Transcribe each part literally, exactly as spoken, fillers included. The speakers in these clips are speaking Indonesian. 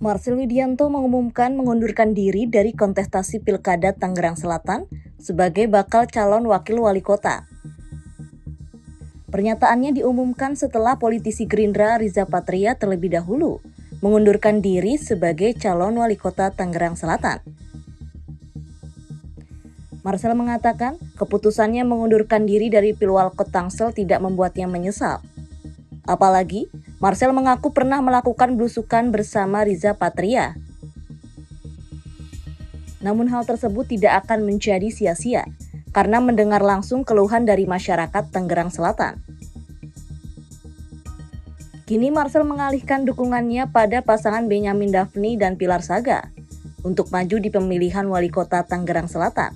Marshel Widianto mengumumkan mengundurkan diri dari kontestasi Pilkada Tangerang Selatan sebagai bakal calon wakil wali kota. Pernyataannya diumumkan setelah politisi Gerindra Riza Patria terlebih dahulu mengundurkan diri sebagai calon wali kota Tangerang Selatan. Marshel mengatakan keputusannya mengundurkan diri dari Pilwalkot Tangsel tidak membuatnya menyesal. Apalagi, Marshel mengaku pernah melakukan belusukan bersama Riza Patria. Namun hal tersebut tidak akan menjadi sia-sia karena mendengar langsung keluhan dari masyarakat Tangerang Selatan. Kini Marshel mengalihkan dukungannya pada pasangan Benyamin Davnie dan Pilar Saga untuk maju di pemilihan wali kota Tangerang Selatan.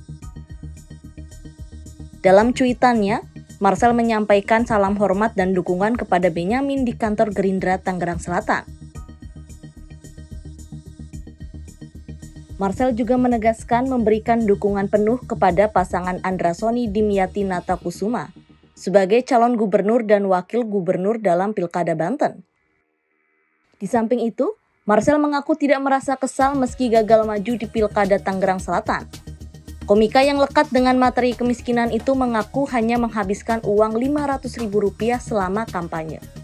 Dalam cuitannya, Marshel menyampaikan salam hormat dan dukungan kepada Benyamin di kantor Gerindra Tangerang Selatan. Marshel juga menegaskan memberikan dukungan penuh kepada pasangan Andra Soni Dimyati Natakusuma sebagai calon gubernur dan wakil gubernur dalam Pilkada Banten. Di samping itu, Marshel mengaku tidak merasa kesal meski gagal maju di Pilkada Tangerang Selatan. Komika yang lekat dengan materi kemiskinan itu mengaku hanya menghabiskan uang lima ratus ribu rupiah selama kampanye.